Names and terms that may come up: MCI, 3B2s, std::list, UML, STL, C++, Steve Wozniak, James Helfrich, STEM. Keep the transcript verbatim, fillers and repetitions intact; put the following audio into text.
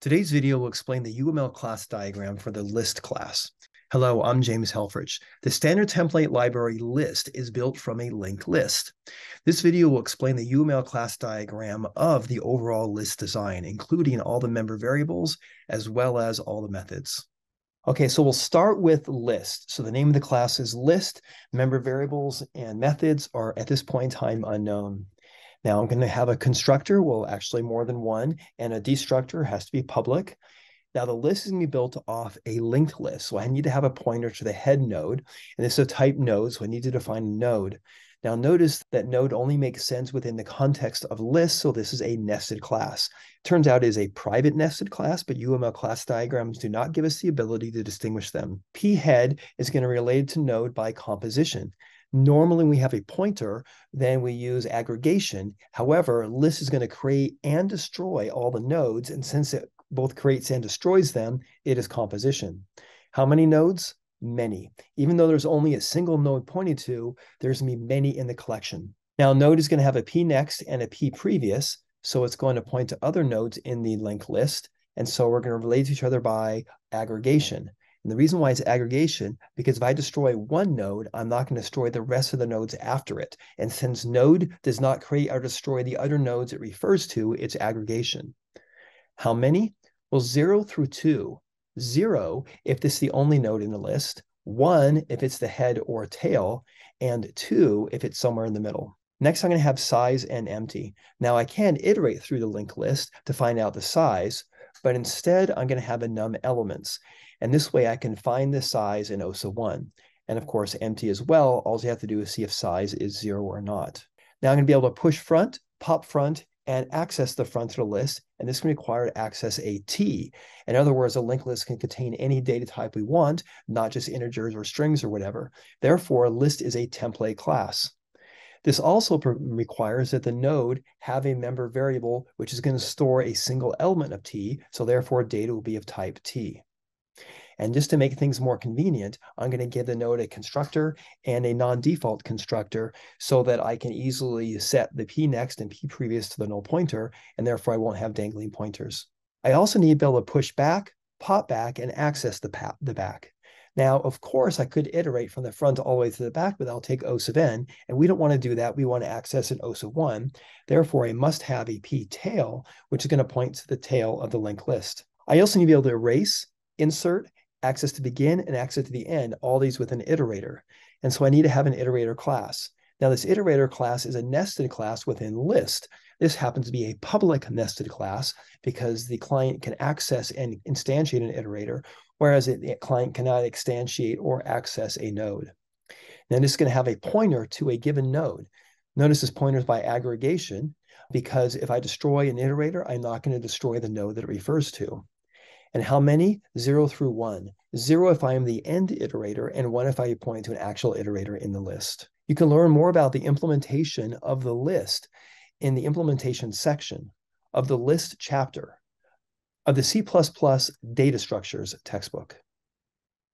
Today's video will explain the U M L class diagram for the list class. Hello, I'm James Helfrich. The standard template library list is built from a linked list. This video will explain the U M L class diagram of the overall list design, including all the member variables, as well as all the methods. Okay, so we'll start with list. So the name of the class is list. Member variables and methods are at this point in time unknown. Now I'm going to have a constructor, well, actually more than one, and a destructor has to be public. Now the list is going to be built off a linked list. So I need to have a pointer to the head node, and this is a type node, so I need to define a node. Now notice that node only makes sense within the context of list, so this is a nested class. Turns out it is a private nested class, but U M L class diagrams do not give us the ability to distinguish them. P head is going to relate to node by composition. Normally, we have a pointer, then we use aggregation. However, list is going to create and destroy all the nodes, and since it both creates and destroys them, it is composition. How many nodes? Many. Even though there's only a single node pointed to, there's going to be many in the collection. Now, node is going to have a p next and a p previous, so it's going to point to other nodes in the linked list, and so we're going to relate to each other by aggregation. And the reason why it's aggregation, because if I destroy one node, I'm not going to destroy the rest of the nodes after it. And since node does not create or destroy the other nodes it refers to, it's aggregation. How many? Well, zero through two. Zero if this is the only node in the list, one if it's the head or tail, and two if it's somewhere in the middle. Next, I'm going to have size and empty. Now, I can iterate through the linked list to find out the size, but instead I'm going to have a num elements. And this way I can find the size in O S A one. And of course, empty as well. All you have to do is see if size is zero or not. Now I'm going to be able to push front, pop front, and access the front of the list. And this can require to access a T. In other words, a linked list can contain any data type we want, not just integers or strings or whatever. Therefore, list is a template class. This also requires that the node have a member variable, which is going to store a single element of T. So therefore, data will be of type T. And just to make things more convenient, I'm going to give the node a constructor and a non-default constructor so that I can easily set the p next and p previous to the null pointer, and therefore I won't have dangling pointers. I also need to be able to push back, pop back, and access the, the back. Now, of course, I could iterate from the front all the way to the back, but I'll take O sub n, and we don't want to do that. We want to access an O sub one. Therefore, I must have a p tail, which is going to point to the tail of the linked list. I also need to be able to erase, insert, access to begin, and access to the end, all these with an iterator. And so I need to have an iterator class. Now this iterator class is a nested class within list. This happens to be a public nested class because the client can access and instantiate an iterator, whereas the client cannot instantiate or access a node. Now this is going to have a pointer to a given node. Notice this pointer is by aggregation because if I destroy an iterator, I'm not going to destroy the node that it refers to. And how many? Zero through one. Zero if I am the end iterator, and one if I point to an actual iterator in the list. You can learn more about the implementation of the list in the implementation section of the list chapter of the C plus plus data structures textbook.